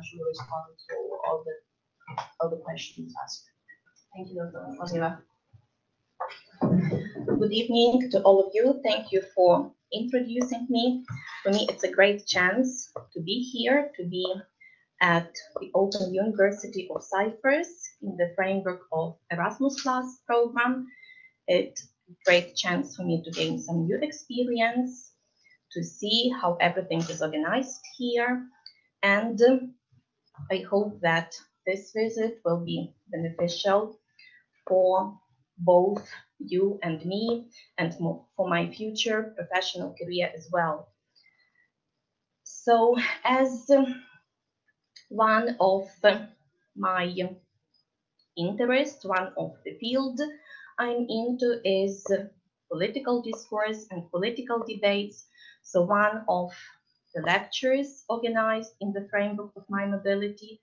should respond to all the questions asked. Thank you, Dr. Losieva. Good evening to all of you. Thank you for introducing me. For me, it's a great chance to be here, to be at the Open University of Cyprus in the framework of Erasmus Plus program. It's a great chance for me to gain some new experience, to see how everything is organized here. And I hope that this visit will be beneficial for both you and me, and for my future professional career as well. So as one of my interests, one of the field I'm into is political discourse and political debates. So one of the lectures organized in the framework of my mobility,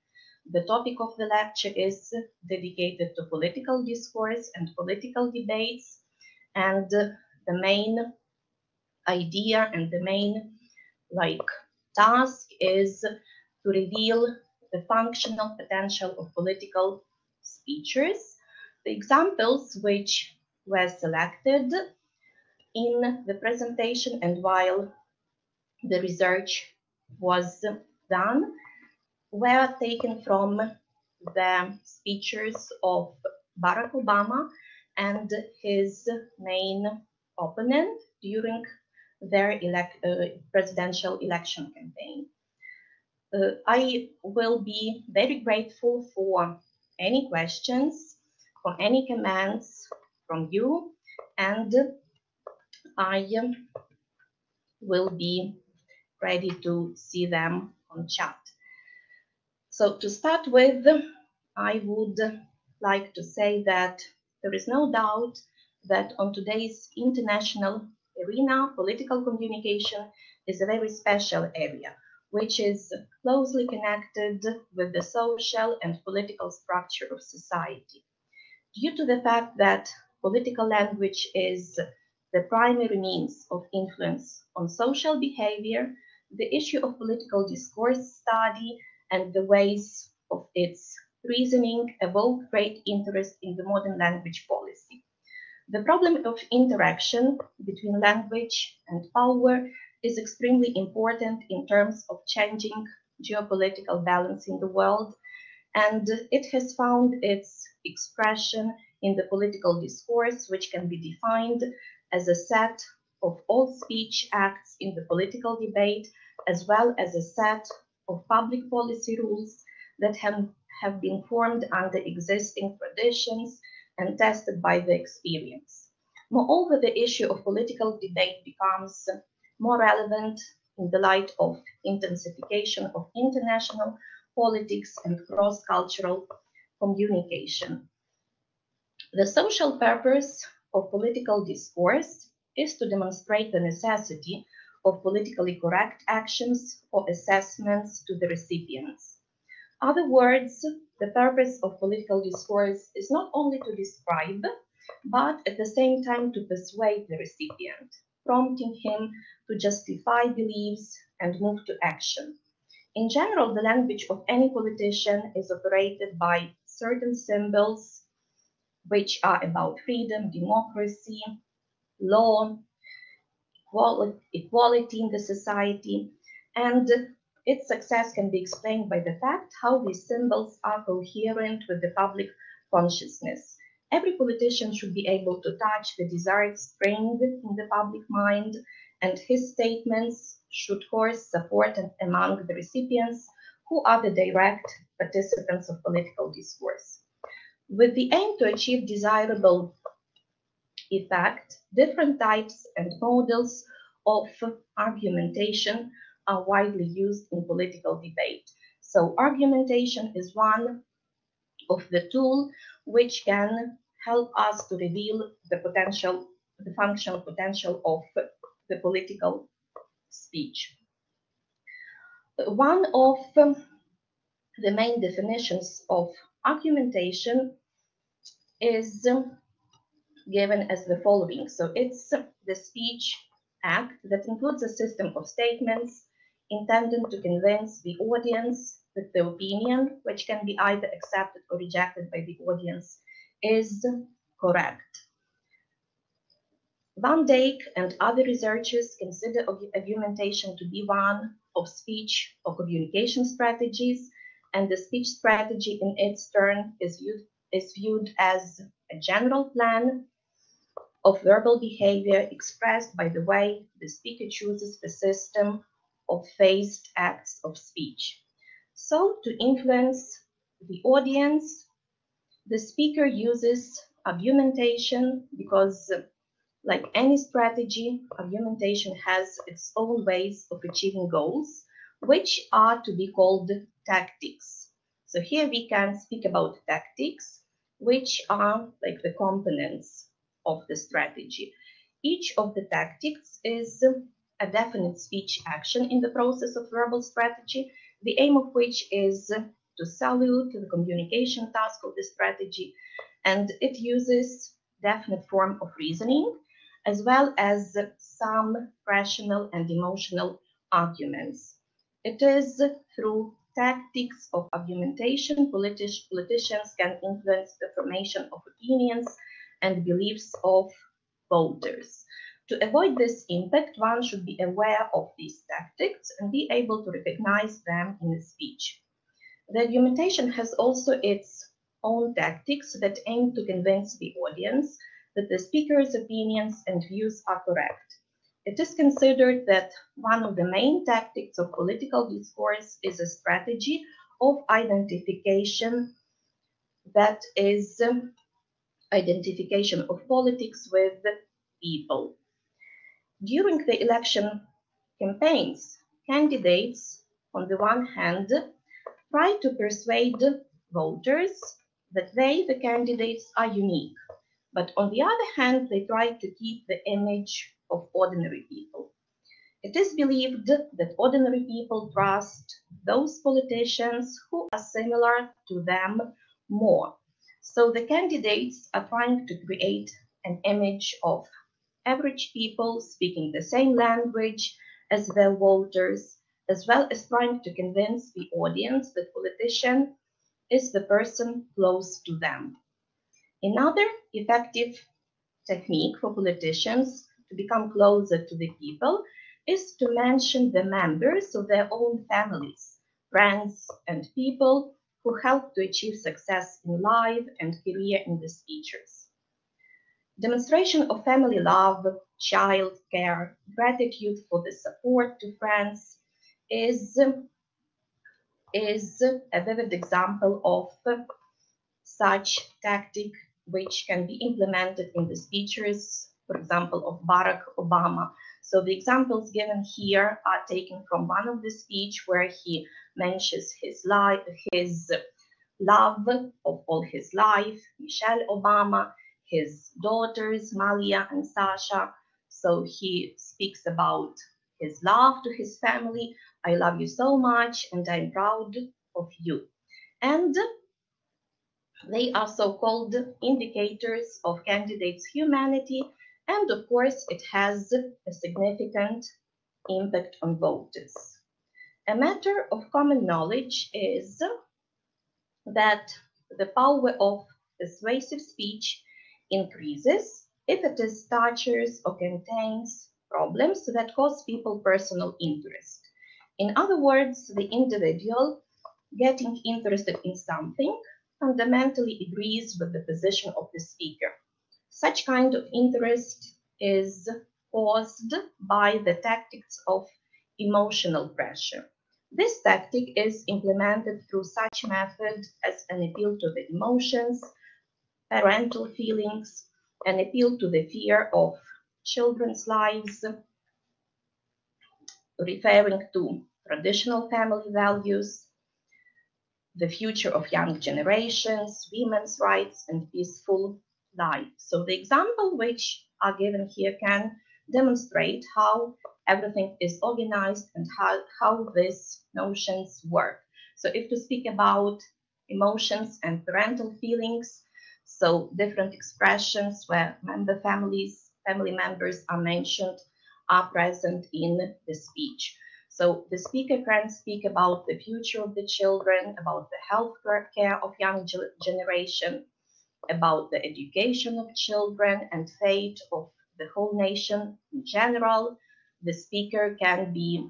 the topic of the lecture is dedicated to political discourse and political debates, and the main idea and the main task is to reveal the functional potential of political speeches. The examples which were selected in the presentation and while the research was done were taken from the speeches of Barack Obama and his main opponent during their presidential election campaign. I will be very grateful for any questions, for any comments from you, and I will be ready to see them on chat. So to start with, I would like to say that there is no doubt that on today's international arena, political communication is a very special area, which is closely connected with the social and political structure of society. Due to the fact that political language is the primary means of influence on social behavior, the issue of political discourse study and the ways of its reasoning evoke great interest in the modern language policy. The problem of interaction between language and power is extremely important in terms of changing geopolitical balance in the world, and it has found its expression in the political discourse, which can be defined as a set of all speech acts in the political debate, as well as a set of public policy rules that have been formed under existing traditions and tested by the experience. Moreover, the issue of political debate becomes more relevant in the light of intensification of international politics and cross-cultural communication. The social purpose of political discourse is to demonstrate the necessity of politically correct actions or assessments to the recipients. In other words, the purpose of political discourse is not only to describe, but at the same time to persuade the recipient, prompting him to justify beliefs and move to action. In general, the language of any politician is operated by certain symbols, which are about freedom, democracy, law, equality in the society, and its success can be explained by the fact how these symbols are coherent with the public consciousness. Every politician should be able to touch the desired spring in the public mind, and his statements should course support among the recipients who are the direct participants of political discourse. With the aim to achieve desirable effect, different types and models of argumentation are widely used in political debate. So argumentation is one of the tools which can help us to reveal the potential, the functional potential of the political speech. One of the main definitions of argumentation is given as the following. So it's the speech act that includes a system of statements intended to convince the audience that the opinion, which can be either accepted or rejected by the audience, is correct. Van Dijk and other researchers consider argumentation to be one of speech or communication strategies, and the speech strategy in its turn is viewed as a general plan of verbal behavior expressed by the way the speaker chooses a system of phased acts of speech. So, to influence the audience, the speaker uses argumentation because, like any strategy, argumentation has its own ways of achieving goals, which are to be called tactics. So here we can speak about tactics, which are like the components of the strategy. Each of the tactics is a definite speech action in the process of verbal strategy, the aim of which is to salute the communication task of the strategy, and it uses definite form of reasoning as well as some rational and emotional arguments. It is through tactics of argumentation politicians can influence the formation of opinions and beliefs of voters. To avoid this impact, one should be aware of these tactics and be able to recognize them in a speech. The argumentation has also its own tactics that aim to convince the audience that the speaker's opinions and views are correct. It is considered that one of the main tactics of political discourse is a strategy of identification of politics with people. During the election campaigns, candidates, on the one hand, try to persuade voters that they, the candidates, are unique. But on the other hand, they try to keep the image of ordinary people. It is believed that ordinary people trust those politicians who are similar to them more. So the candidates are trying to create an image of average people speaking the same language as their voters, as well as trying to convince the audience that politician is the person close to them. Another effective technique for politicians to become closer to the people is to mention the members of their own families, friends and people who help to achieve success in life and career in the speeches. Demonstration of family love, child care, gratitude for the support to friends is a vivid example of such tactic, which can be implemented in the speeches, for example, of Barack Obama. So the examples given here are taken from one of the speeches where he mentions his love of all his life, Michelle Obama, his daughters, Malia and Sasha. So he speaks about his love to his family. I love you so much and I'm proud of you. And they are so-called indicators of candidates' humanity, and of course it has a significant impact on voters. A matter of common knowledge is that the power of persuasive speech increases if it touches or contains problems that cause people personal interest. In other words, the individual getting interested in something fundamentally agrees with the position of the speaker. Such kind of interest is caused by the tactics of emotional pressure. This tactic is implemented through such method as an appeal to the emotions, parental feelings, an appeal to the fear of children's lives, referring to traditional family values, the future of young generations, women's rights, and peaceful life. So the example which are given here can demonstrate how everything is organized and how these notions work. So if to speak about emotions and parental feelings, so different expressions where family members are mentioned are present in the speech. So the speaker can speak about the future of the children, about the health care of young generation, about the education of children and fate of the whole nation in general. The speaker can be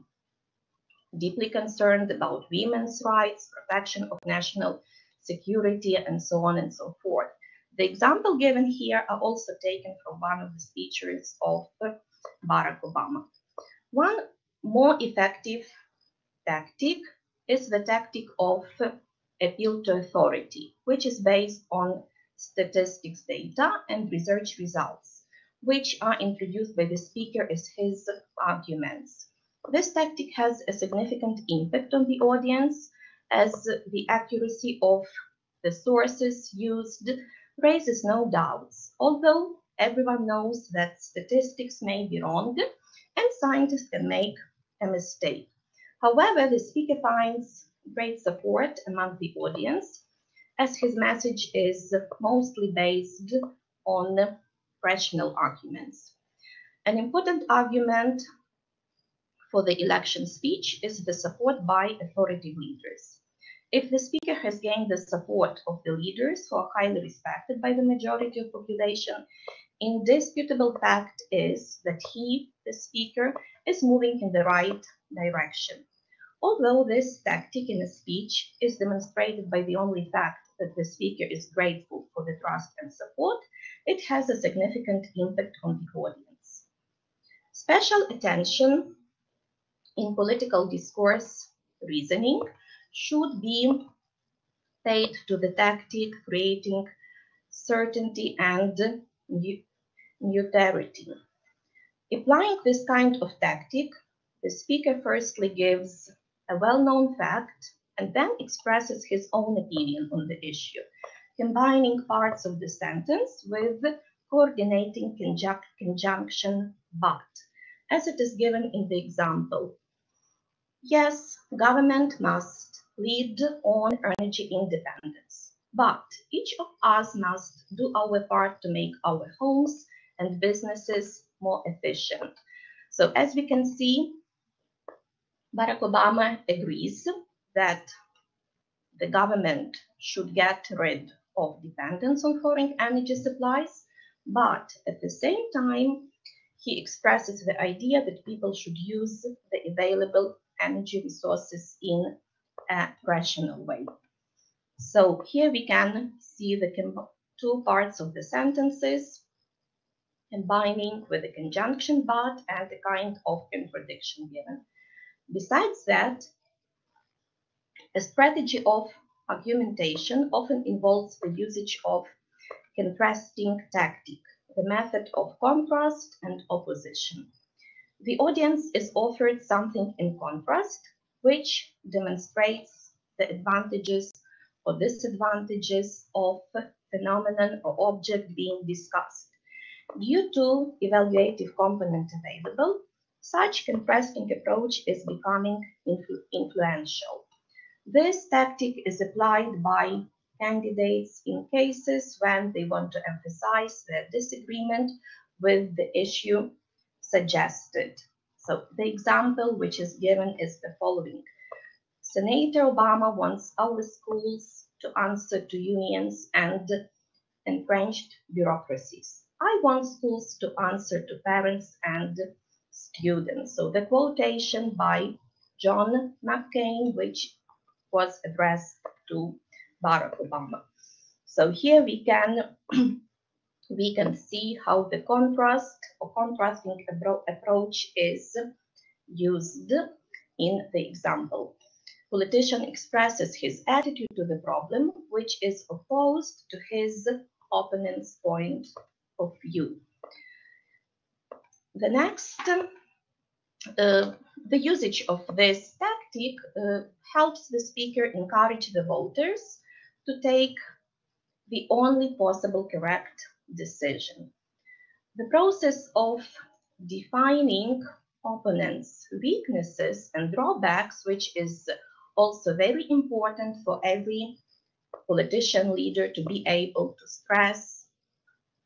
deeply concerned about women's rights, protection of national security, and so on and so forth. The example given here are also taken from one of the speeches of Barack Obama. One more effective tactic is the tactic of appeal to authority, which is based on statistics data and research results, which are introduced by the speaker as his arguments. This tactic has a significant impact on the audience, as the accuracy of the sources used raises no doubts, although everyone knows that statistics may be wrong and scientists can make a mistake. However, the speaker finds great support among the audience, as his message is mostly based on rational arguments. An important argument for the election speech is the support by authoritative leaders. If the speaker has gained the support of the leaders who are highly respected by the majority of population, indisputable fact is that he, the speaker, is moving in the right direction. Although this tactic in a speech is demonstrated by the only fact that the speaker is grateful for the trust and support, it has a significant impact on the audience. Special attention in political discourse reasoning should be paid to the tactic creating certainty and neutrality. Applying this kind of tactic, the speaker firstly gives a well-known fact and then expresses his own opinion on the issue, combining parts of the sentence with coordinating conjunction but, as it is given in the example. Yes, government must lead on energy independence, but each of us must do our part to make our homes and businesses more efficient. So as we can see, Barack Obama agrees that the government should get rid of dependence on foreign energy supplies, but at the same time, he expresses the idea that people should use the available energy resources in a rational way. So here we can see the two parts of the sentences combining with the conjunction but and the kind of contradiction given. Besides that, a strategy of argumentation often involves the usage of contrasting tactic, the method of contrast and opposition. The audience is offered something in contrast, which demonstrates the advantages or disadvantages of phenomenon or object being discussed. Due to evaluative component available, such contrasting approach is becoming influential. This tactic is applied by candidates in cases when they want to emphasize their disagreement with the issue suggested. So the example which is given is the following. Senator Obama wants our schools to answer to unions and entrenched bureaucracies. I want schools to answer to parents and students. So the quotation by John McCain, which was addressed to Barack Obama. So here we can see how the contrast or contrasting approach is used in the example. Politician expresses his attitude to the problem, which is opposed to his opponent's point of view. The next, the usage of this tactic helps the speaker encourage the voters to take the only possible correct decision. The process of defining opponents' weaknesses and drawbacks, which is also very important for every politician leader to be able to stress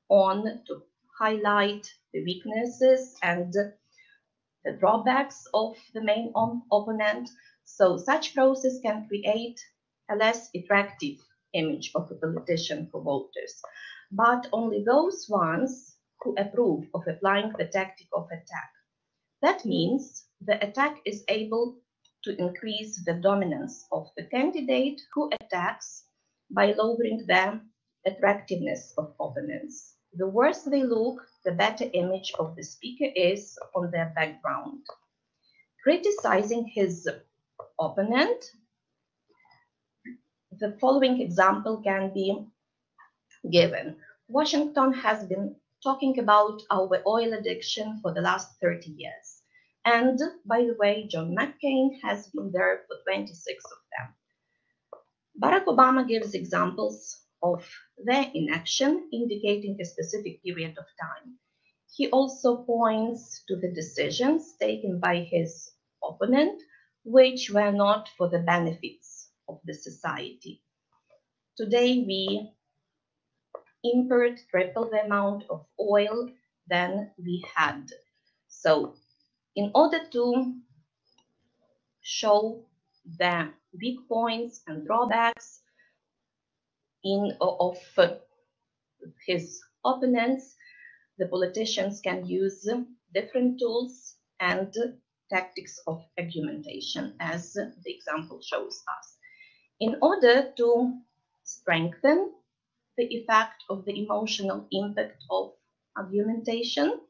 on, to highlight the weaknesses and the drawbacks of the main opponent. So such process can create a less attractive image of a politician for voters, but only those ones who approve of applying the tactic of attack. That means the attack is able to increase the dominance of the candidate who attacks by lowering the attractiveness of opponents. The worse they look, the better image of the speaker is on their background. Criticizing his opponent, the following example can be given. Washington has been talking about our oil addiction for the last 30 years. And by the way, John McCain has been there for 26 of them. Barack Obama gives examples of their inaction, indicating a specific period of time. He also points to the decisions taken by his opponent, which were not for the benefits of the society. Today, we import triple the amount of oil than we had. So, in order to show the weak points and drawbacks of his opponents, the politicians can use different tools and tactics of argumentation, as the example shows us, in order to strengthen the effect of the emotional impact of argumentation.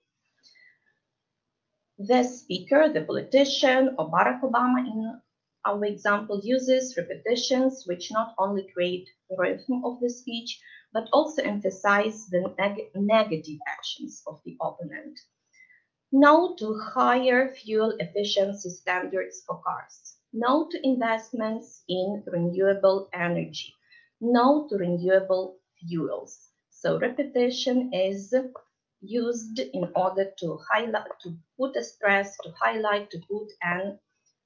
The speaker, the politician, or Barack Obama in our example, uses repetitions which not only create the rhythm of the speech, but also emphasize the negative actions of the opponent. No to higher fuel efficiency standards for cars. No to investments in renewable energy. No to renewable fuels. So repetition is used in order to highlight, to put a stress, to highlight, to put an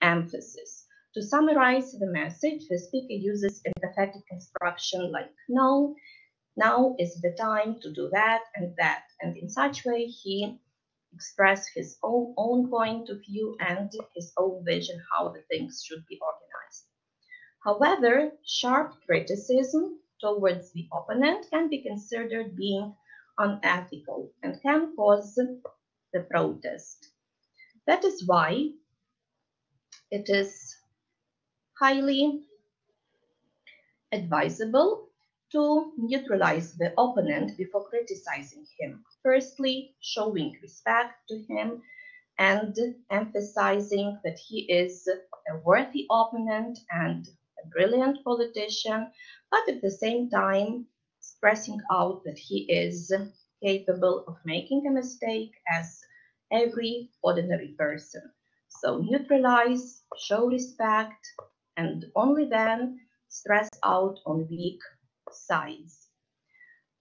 emphasis. To summarize the message, the speaker uses empathetic instruction like no, now is the time to do that and that. And in such way, he expresses his own point of view and his own vision how the things should be organized. However, sharp criticism towards the opponent can be considered being unethical and can cause the protest. That is why it is highly advisable to neutralize the opponent before criticizing him. Firstly, showing respect to him and emphasizing that he is a worthy opponent and a brilliant politician, but at the same time stressing out that he is capable of making a mistake as every ordinary person. So neutralize, show respect, and only then stress out on weak sides.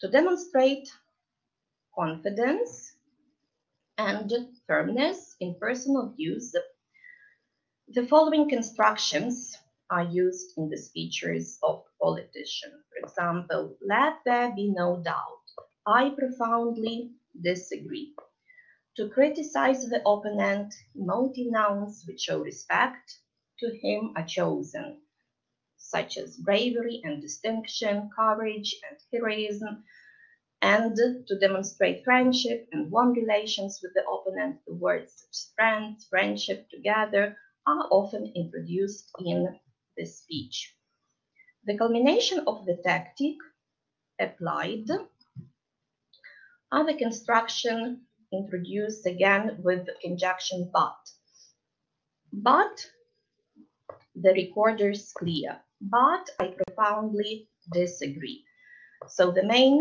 To demonstrate confidence and firmness in personal views, the following instructions are used in the speeches of politicians. For example, let there be no doubt. I profoundly disagree. To criticize the opponent, emotive nouns which show respect to him are chosen, such as bravery and distinction, courage and heroism. And to demonstrate friendship and warm relations with the opponent, the words such as friends, friendship, together are often introduced in the speech. The culmination of the tactic applied are the construction introduced again with the conjunction but. But the recorder's clear, but I profoundly disagree. So the main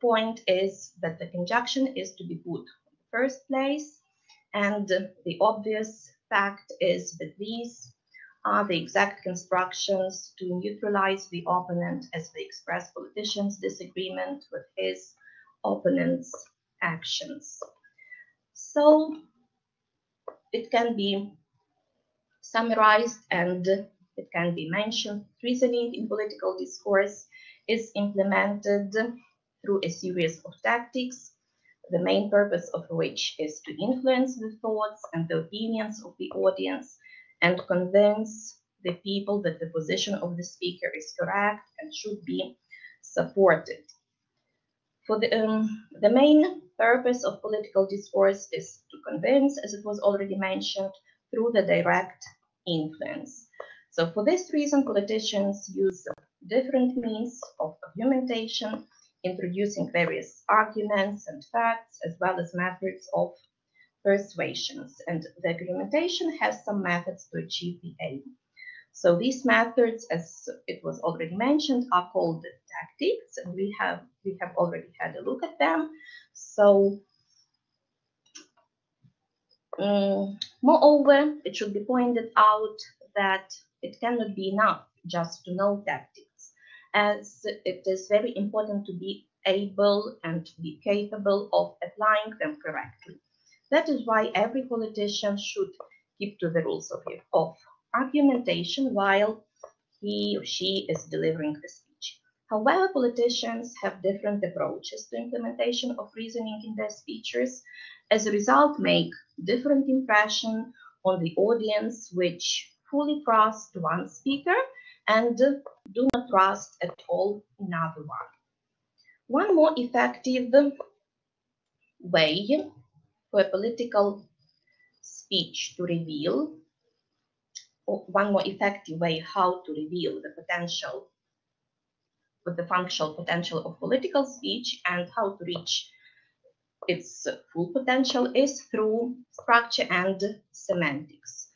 point is that the conjunction is to be put in the first place, and the obvious fact is that these are the exact constructions to neutralize the opponent as they express politicians' disagreement with his opponent's actions. So it can be summarized and it can be mentioned. Reasoning in political discourse is implemented through a series of tactics the main purpose of which is to influence the thoughts and the opinions of the audience and convince the people that the position of the speaker is correct and should be supported. For the main purpose of political discourse is to convince, as it was already mentioned, through the direct influence. So for this reason, politicians use different means of argumentation, introducing various arguments and facts, as well as methods of persuasions. And the argumentation has some methods to achieve the aim. So these methods, as it was already mentioned, are called tactics, and we have already had a look at them. So moreover, it should be pointed out that it cannot be enough just to know tactics, as it is very important to be able and to be capable of applying them correctly. That is why every politician should keep to the rules of argumentation while he or she is delivering the speech. However, politicians have different approaches to implementation of reasoning in their speeches, as a result make different impression on the audience, which fully trust one speaker and do not trust at all another one. One more effective way for a political speech to reveal how to reveal the potential, the functional potential of political speech and how to reach its full potential, is through structure and semantics.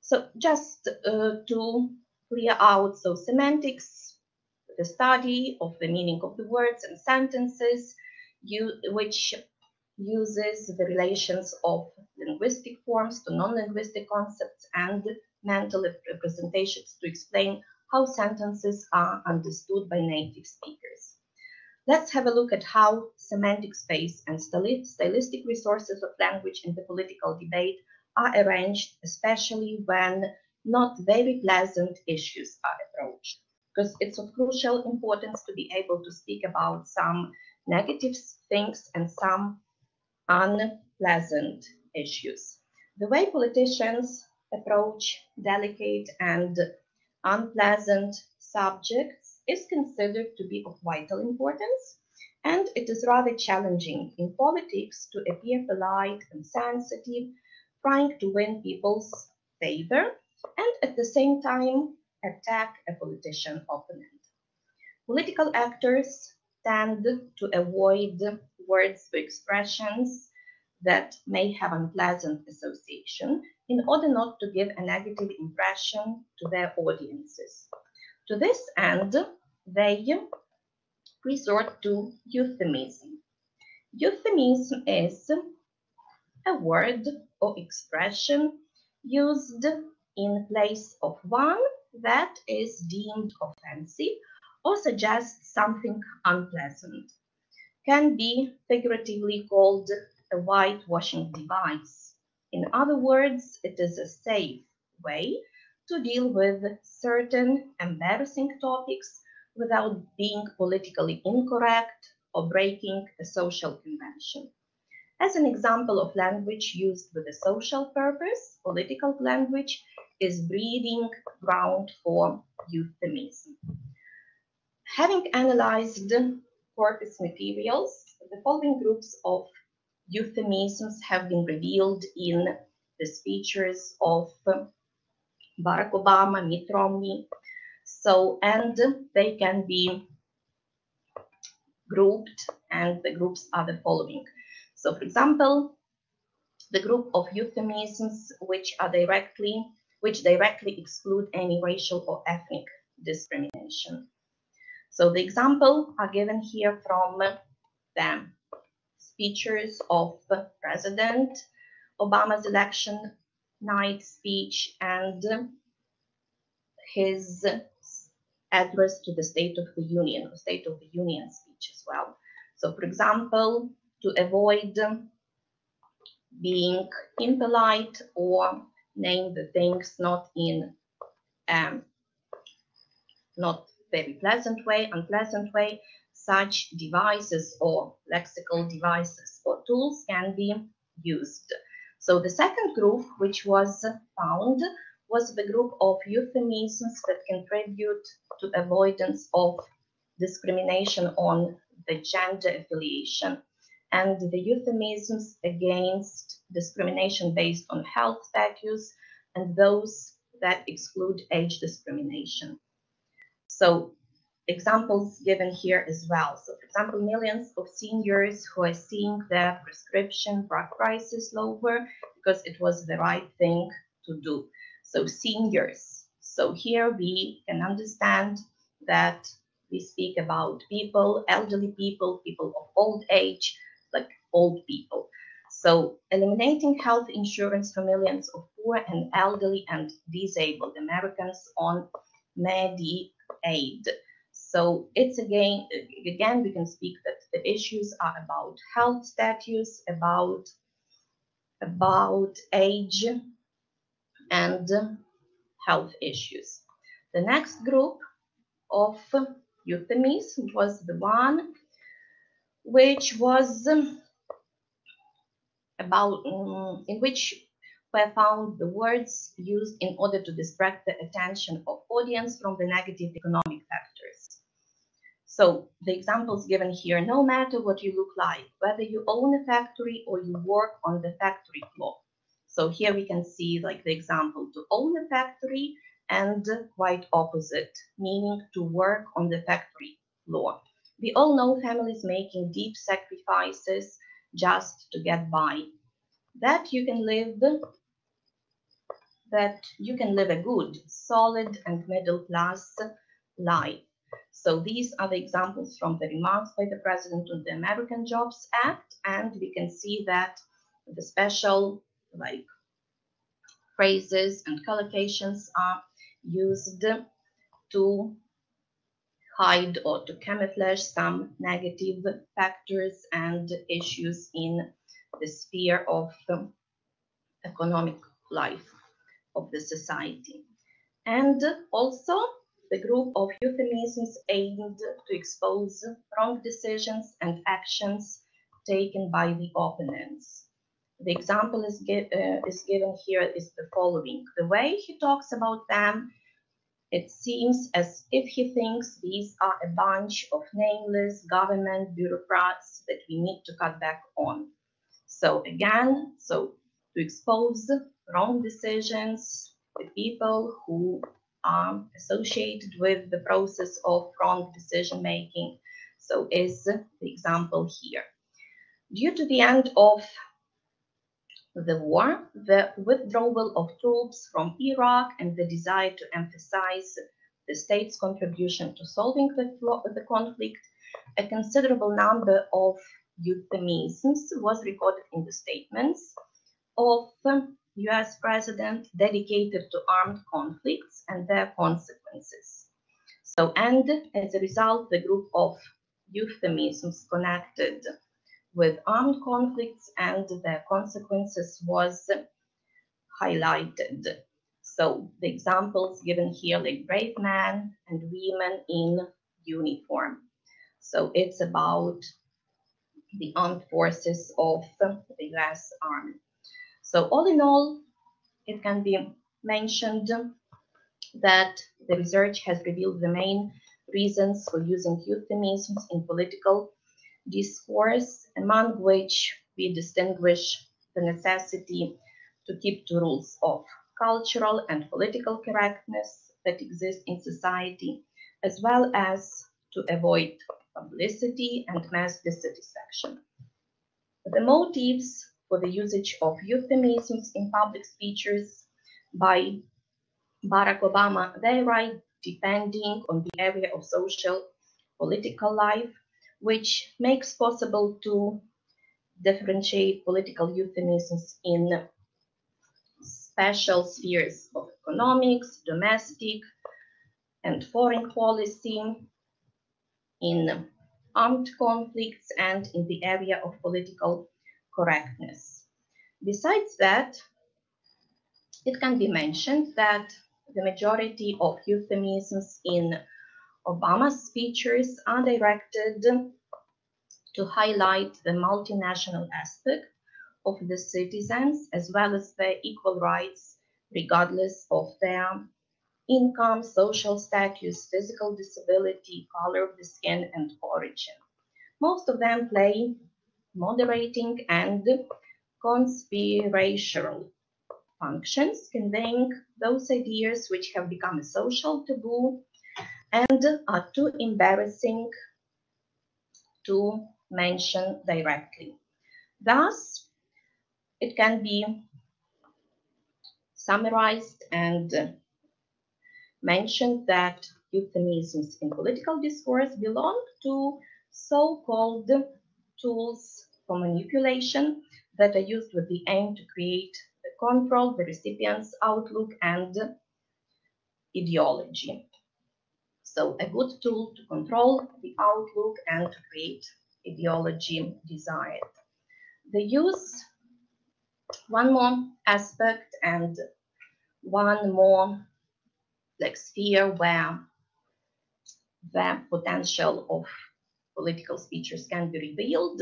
So just to clear out, so semantics, the study of the meaning of the words and sentences, which uses the relations of linguistic forms to non-linguistic concepts and mental representations to explain how sentences are understood by native speakers. Let's have a look at how semantic space and stylistic resources of language in the political debate are arranged, especially when not very pleasant issues are approached, because it's of crucial importance to be able to speak about some negative things and some unpleasant issues. The way politicians approach delicate and unpleasant subjects is considered to be of vital importance, and it is rather challenging in politics to appear polite and sensitive, trying to win people's favor and at the same time attack a politician opponent. Political actors tend to avoid words or expressions that may have unpleasant association in order not to give a negative impression to their audiences. To this end, they resort to euphemism. Euphemism is a word or expression used in place of one that is deemed offensive or suggests something unpleasant. Can be figuratively called a whitewashing device. In other words, it is a safe way to deal with certain embarrassing topics without being politically incorrect or breaking a social convention. As an example of language used with a social purpose, political language is breeding ground for euphemism. Having analyzed corpus materials, the following groups of euphemisms have been revealed in the speeches of Barack Obama, Mitt Romney. So, and they can be grouped, and the groups are the following. So, for example, the group of euphemisms which directly exclude any racial or ethnic discrimination. So the example are given here from the speeches of President Obama's election night speech and his address to the State of the Union, or State of the Union speech as well. So for example, to avoid being impolite or name the things not in not very pleasant way, unpleasant way. such devices or lexical devices or tools can be used. So the second group which was found was the group of euphemisms that contribute to avoidance of discrimination on the gender affiliation, and the euphemisms against discrimination based on health status and those that exclude age discrimination. So examples given here as well. So for example, millions of seniors who are seeing their prescription drug prices lower because it was the right thing to do. So seniors. So here we can understand that we speak about people, elderly people, people of old age, like old people. So eliminating health insurance for millions of poor and elderly and disabled Americans on Medicaid. So it's again, we can speak that the issues are about health status, about age and health issues. The next group of euphemism was the one which was about in which were found the words used in order to distract the attention of audience from the negative economic factors. So the examples given here: no matter what you look like, whether you own a factory or you work on the factory floor. So here we can see like the example to own a factory and quite opposite, meaning to work on the factory floor. We all know families making deep sacrifices just to get by. That you can live a good, solid and middle class life. So these are the examples from the remarks by the president of the American Jobs Act, and we can see that the special like phrases and collocations are used to hide or to camouflage some negative factors and issues in the sphere of economic life of the society. And also the group of euphemisms aimed to expose wrong decisions and actions taken by the opponents. The example is given here is the following. The way he talks about them, it seems as if he thinks these are a bunch of nameless government bureaucrats that we need to cut back on. So again, so to expose wrong decisions, the people who are associated with the process of wrong decision making, so is the example here. Due to the end of the war, the withdrawal of troops from Iraq and the desire to emphasize the state's contribution to solving the conflict, a considerable number of euphemisms was recorded in the statements of US president dedicated to armed conflicts and their consequences. So, and as a result, the group of euphemisms connected with armed conflicts and their consequences was highlighted. So the examples given here, like brave men and women in uniform. So it's about the armed forces of the US Army. So all in all, it can be mentioned that the research has revealed the main reasons for using euphemisms in political discourse, among which we distinguish the necessity to keep to rules of cultural and political correctness that exist in society, as well as to avoid publicity and mass dissatisfaction. The motives for the usage of euphemisms in public speeches by Barack Obama vary depending on the area of social political life, which makes possible to differentiate political euphemisms in special spheres of economics, domestic and foreign policy, in armed conflicts, and in the area of political correctness. Besides that, it can be mentioned that the majority of euphemisms in Obama's speeches are directed to highlight the multinational aspect of the citizens as well as their equal rights regardless of their income, social status, physical disability, color of the skin, and origin. Most of them play moderating and conspiratorial functions, conveying those ideas which have become a social taboo and are too embarrassing to mention directly. Thus, it can be summarized and mentioned that euphemisms in political discourse belong to so-called tools for manipulation that are used with the aim to create the control, the recipient's outlook, and ideology. So a good tool to control the outlook and to create ideology desired. The use, one more aspect and one more like sphere where the potential of political speeches can be revealed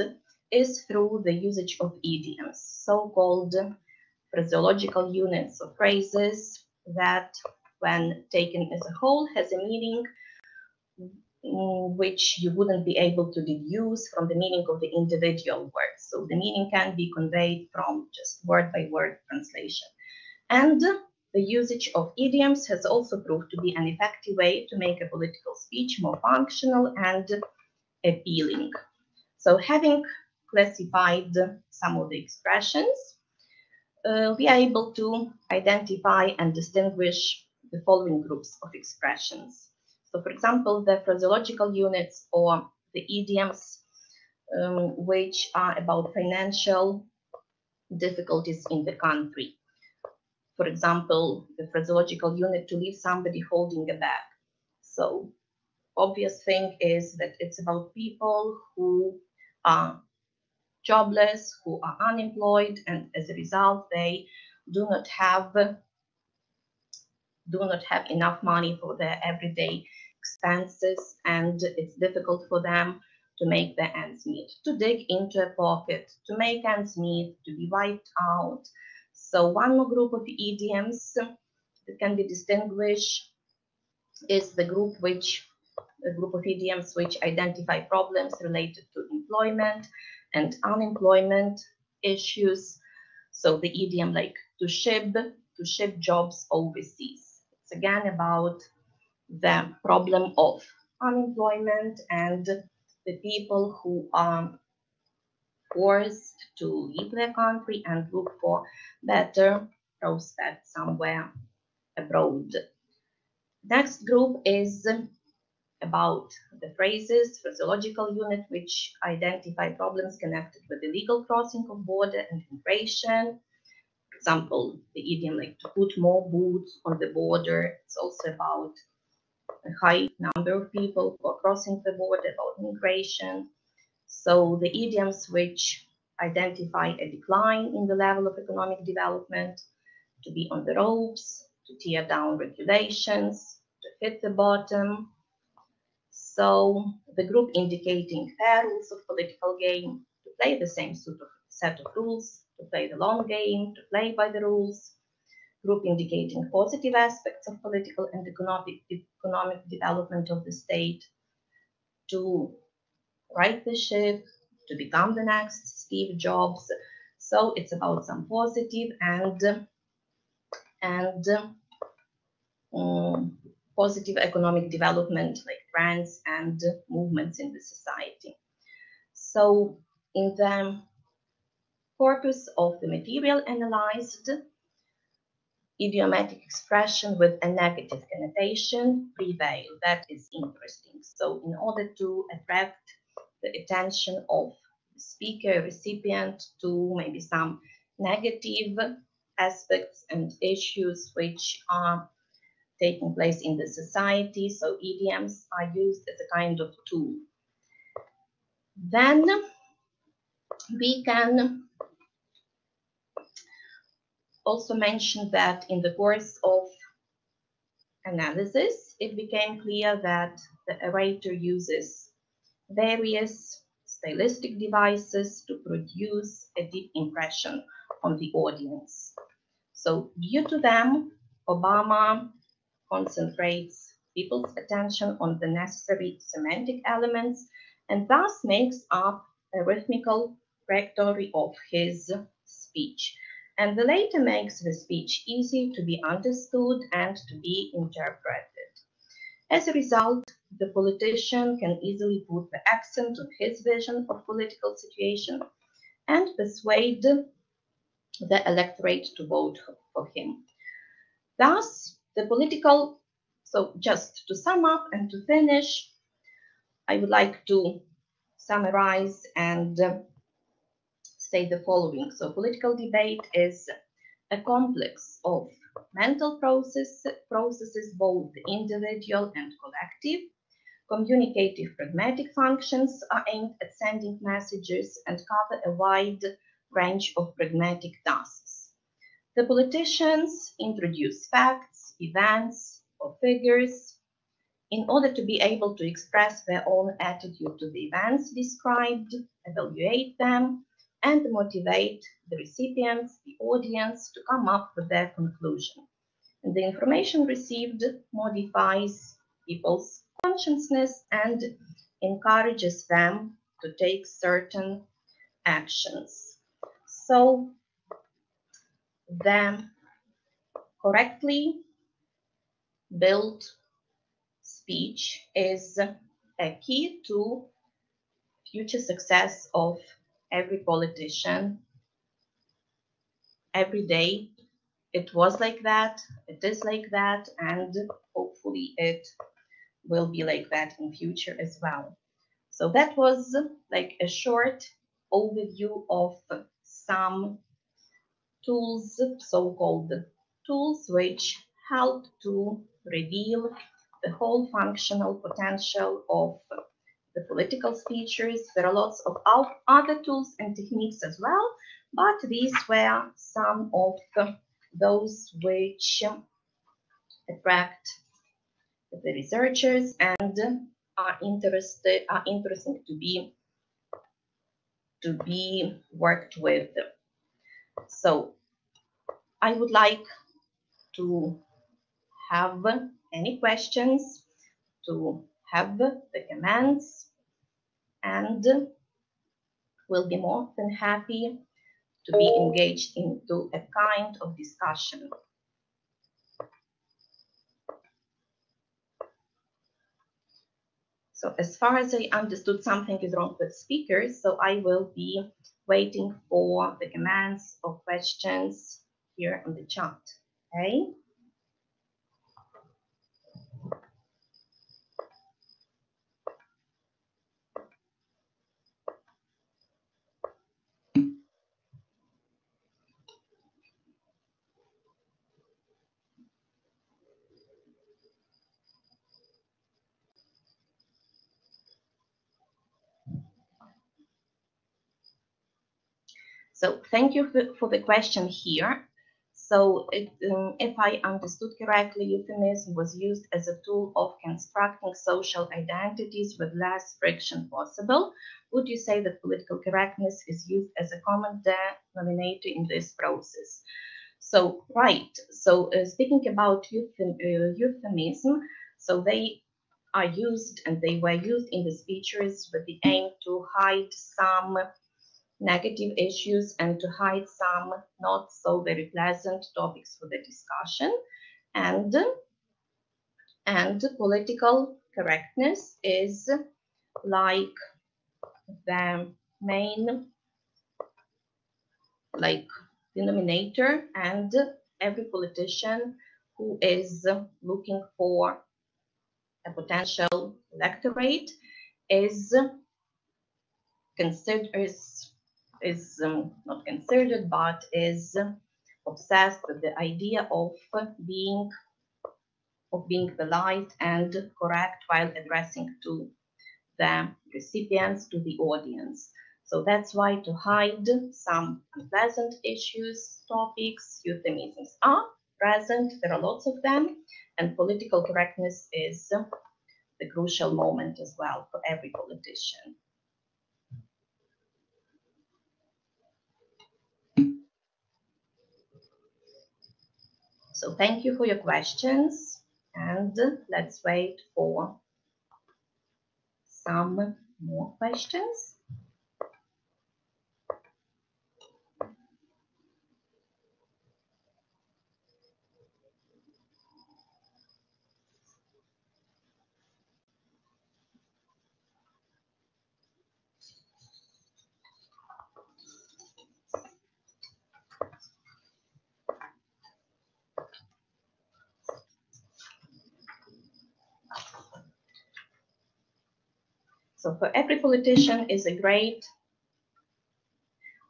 is through the usage of idioms, so-called phraseological units or phrases that, when taken as a whole, has a meaning which you wouldn't be able to deduce from the meaning of the individual words. So the meaning can be conveyed from just word-by-word translation. And the usage of idioms has also proved to be an effective way to make a political speech more functional and appealing. So having classified some of the expressions, we are able to identify and distinguish the following groups of expressions. So, for example, the phraseological units or the idioms which are about financial difficulties in the country. For example, the phraseological unit to leave somebody holding a bag. So, obvious thing is that it's about people who are jobless, who are unemployed, and as a result, they do not have enough money for their everyday expenses, and it's difficult for them to make their ends meet, to dig into a pocket, to make ends meet, to be wiped out. So one more group of idioms that can be distinguished is the group of idioms which identify problems related to employment and unemployment issues. So the idiom like to ship jobs overseas. It's again about the problem of unemployment and the people who are forced to leave their country and look for better prospects somewhere abroad. Next group is about the phrases, phraseological unit, which identify problems connected with the illegal crossing of border and immigration. For example, the idiom like to put more boots on the border. It's also about a high number of people who are crossing the border, about immigration. So the idioms which identify a decline in the level of economic development, to be on the ropes, to tear down regulations, to hit the bottom. So the group indicating fair rules of political game, to play the same set of rules, to play the long game, to play by the rules. Group indicating positive aspects of political and economic development of the state, to right the ship, to become the next Steve Jobs. So it's about some positive and positive economic development, like trends and movements in the society. So in the purpose of the material analyzed, idiomatic expression with a negative connotation prevail. That is interesting. So in order to attract the attention of the speaker, recipient, to maybe some negative aspects and issues which are taking place in the society, so idioms are used as a kind of tool. Then we can also mention that in the course of analysis, it became clear that the orator uses various stylistic devices to produce a deep impression on the audience. So due to them, Obama concentrates people's attention on the necessary semantic elements and thus makes up a rhythmical trajectory of his speech. And the latter makes the speech easy to be understood and to be interpreted. As a result, the politician can easily put the accent on his vision of political situation and persuade the electorate to vote for him. Thus, the political, so just to sum up and to finish, I would like to summarize and say the following. So political debate is a complex of mental processes, both individual and collective. Communicative pragmatic functions are aimed at sending messages and cover a wide range of pragmatic tasks. The politicians introduce facts, events, or figures in order to be able to express their own attitude to the events described, evaluate them, and motivate the recipients, the audience, to come up with their conclusion. And the information received modifies people's consciousness and encourages them to take certain actions. So the correctly built speech is a key to future success of every politician. Every day it was like that, it is like that, and hopefully it will be like that in future as well. So that was like a short overview of some tools, so-called tools, which help to reveal the whole functional potential of the political speeches. There are lots of other tools and techniques as well, but these were some of those which attract the researchers and are interesting to be worked with. So I would like to have any questions, to have the comments, and will be more than happy to be engaged into a kind of discussion. So as far as I understood, something is wrong with speakers, so I will be waiting for the comments or questions here on the chat, okay? So thank you for the question here. So if I understood correctly, euphemism was used as a tool of constructing social identities with less friction possible. Would you say that political correctness is used as a common denominator in this process? So, right. So speaking about euphemism, so they are used and they were used in the speeches with the aim to hide some negative issues and to hide some not so very pleasant topics for the discussion. And political correctness is like the main denominator, and every politician who is looking for a potential electorate is is obsessed with the idea of being polite and correct while addressing to the recipients, to the audience. So that's why, to hide some unpleasant issues, topics, euphemisms are present. There are lots of them, and political correctness is the crucial moment as well for every politician. So thank you for your questions, and let's wait for some more questions. So for every politician is a great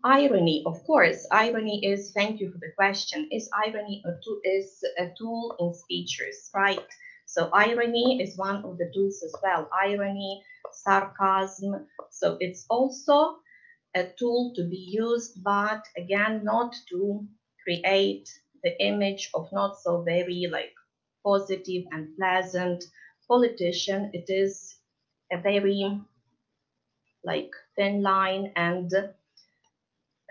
irony. Of course, irony is, thank you for the question, is irony a tool in speeches, right? So irony is one of the tools as well. Irony, sarcasm. So it's also a tool to be used, but again, not to create the image of not so very like positive and pleasant politician. It is a very like thin line, and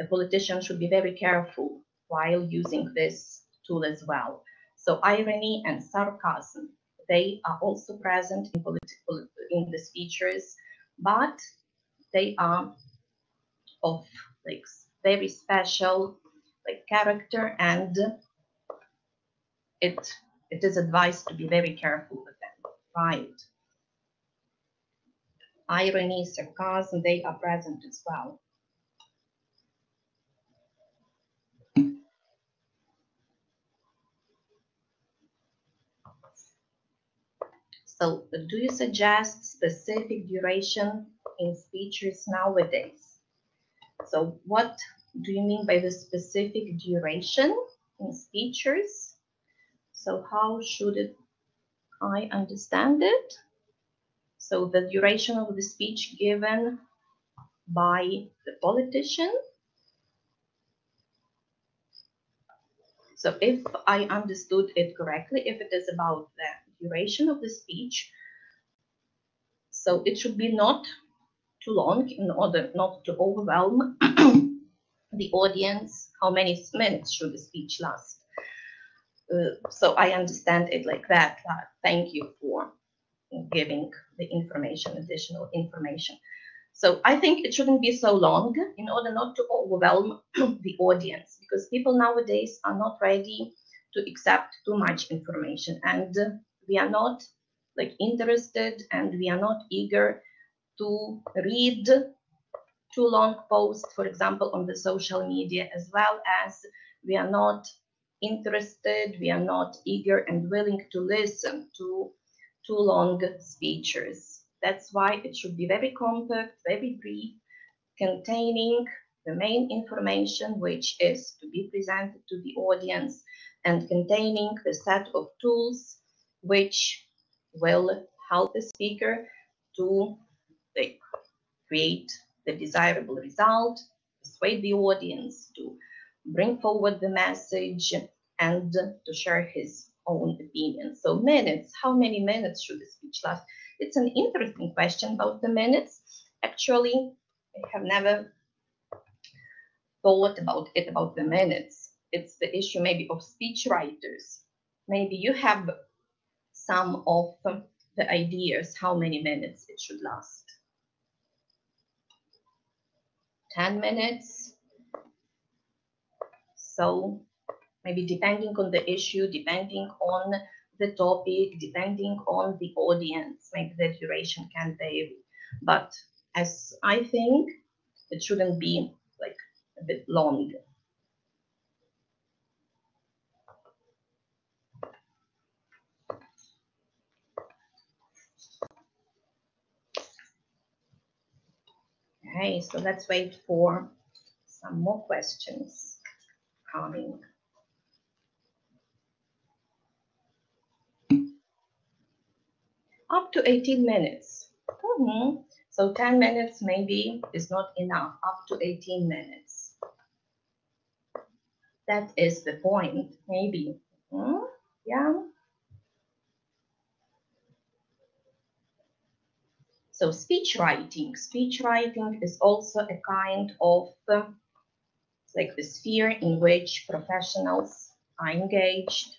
a politician should be very careful while using this tool as well. So irony and sarcasm, they are also present in political, in the speeches, but they are of like very special like character, and it is advised to be very careful with them, right? Irony, sarcasm, they are present as well. So do you suggest specific duration in speeches nowadays? So what do you mean by the specific duration in speeches? So how should I understand it? So the duration of the speech given by the politician. So if I understood it correctly, if it is about the duration of the speech, so it should be not too long in order not to overwhelm the audience. How many minutes should the speech last? So I understand it like that. Thank you for giving the information, additional information. So I think it shouldn't be so long in order not to overwhelm the audience, because people nowadays are not ready to accept too much information, and we are not like interested, and we are not eager to read too long posts, for example, on the social media, as well as we are not interested, we are not eager and willing to listen to too long speeches. That's why it should be very compact, very brief, containing the main information which is to be presented to the audience, and containing the set of tools which will help the speaker to like, create the desirable result, persuade the audience to bring forward the message, and to share his own opinion. So minutes, how many minutes should the speech last? It's an interesting question about the minutes. Actually, I have never thought about it, about the minutes. It's the issue maybe of speech writers. Maybe you have some of the ideas, how many minutes it should last. 10 minutes. So maybe depending on the issue, depending on the topic, depending on the audience, maybe the duration can vary. But as I think, it shouldn't be like a bit long. Okay, so let's wait for some more questions coming. Up to 18 minutes. So 10 minutes maybe is not enough. Up to 18 minutes. That is the point. Maybe Yeah. So speech writing is also a kind of like the sphere in which professionals are engaged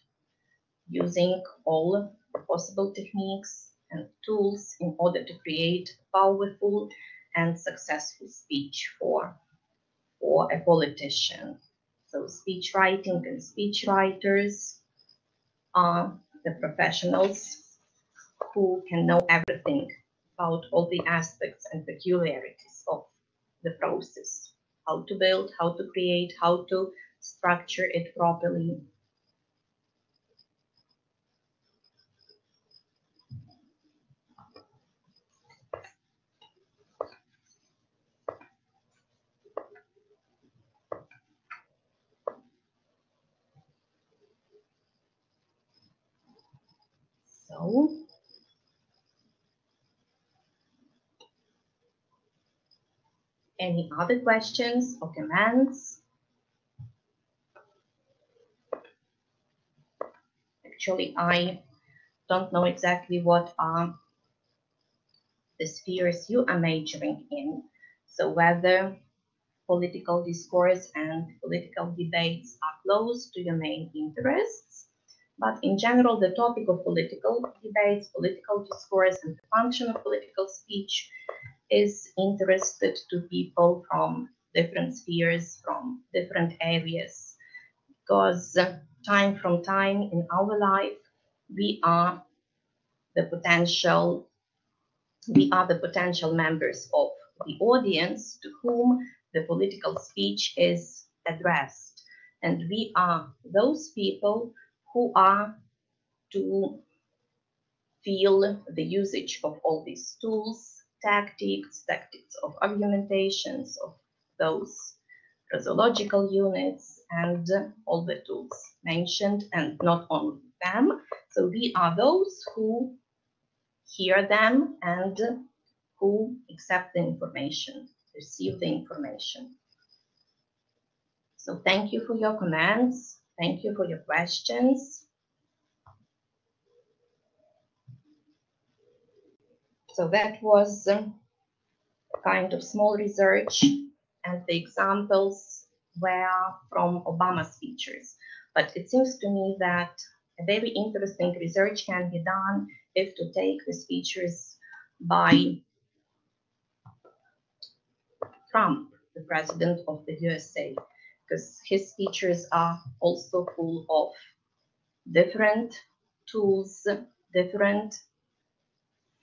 using all possible techniques and tools in order to create powerful and successful speech for a politician. So speech writing and speech writers are the professionals who can know everything about all the aspects and peculiarities of the process. How to build, how to create, how to structure it properly. So, any other questions or comments? Actually, I don't know exactly what are the spheres you are majoring in. So whether political discourse and political debates are close to your main interests, but in general, the topic of political debates, political discourse, and the function of political speech is interested to people from different spheres, from different areas, because time from time in our life we are the potential members of the audience to whom the political speech is addressed, and we are those people who are to feel the usage of all these tools, tactics of argumentations, of those phraseological units, and all the tools mentioned, and not only them. So we are those who hear them and who accept the information, receive the information. So thank you for your comments. Thank you for your questions. So that was a kind of small research, and the examples were from Obama's speeches. But it seems to me that a very interesting research can be done if to take the speeches by Trump, the president of the USA, because his speeches are also full of different tools, different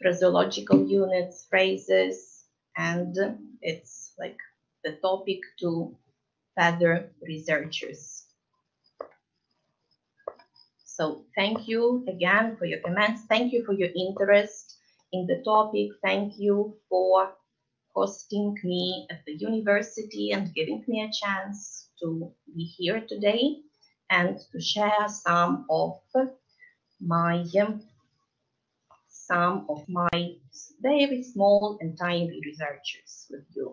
phraseological units, phrases, and it's like the topic to further researchers. So thank you again for your comments. Thank you for your interest in the topic. Thank you for hosting me at the university and giving me a chance to be here today and to share some of my very small and tiny researches with you.